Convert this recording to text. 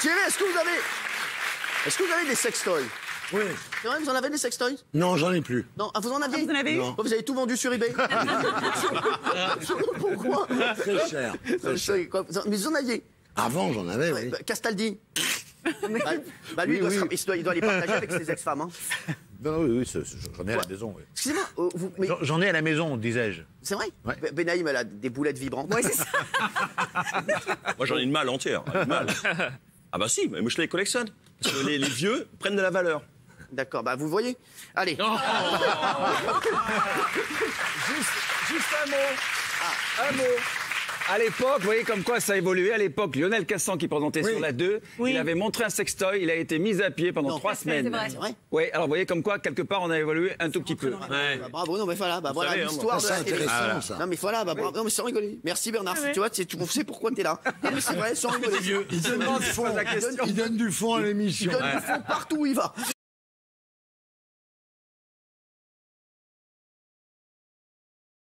Thierry, est-ce que vous avez des sextoys? Oui. C'est vrai, vous en avez des sextoys? Non, j'en ai plus. Non, ah, vous en avez? Ah, vous en avez? Non. Oh, vous avez tout vendu sur eBay? Pourquoi? Très cher. Très cher. Mais vous en aviez? Avant, j'en avais, oui. Castaldi. Lui, il doit les partager avec ses ex-femmes. Hein. Non, oui, j'en ai à la maison. Oui. Excusez-moi, mais... J'en ai à la maison, disais-je. C'est vrai, ouais. Benahim, elle a des boulettes vibrantes. Ouais, c'est ça. Moi, j'en ai une malle entière. Une malle. Ah bah si, mais moi, je les collectionne. Parce que les vieux prennent de la valeur. D'accord, bah vous voyez. Allez. Oh juste un mot. Ah, un mot. À l'époque, vous voyez comme quoi ça a évolué. À l'époque, Lionel Cassan qui présentait sur la 2, il avait montré un sextoy, il a été mis à pied pendant 3 semaines. C'est vrai. Oui, alors vous voyez comme quoi, quelque part, on a évolué un tout petit peu. Ouais. Bah, bravo, non mais voilà, bah, voilà l'histoire de la télé. Ça. Non mais voilà, bah, bravo, non mais sans rigoler. Merci Bernard, tu vois, tu sais pourquoi t'es là. C'est vrai, sans rigoler. Il donne du fond à l'émission. Il donne du fond partout où il va.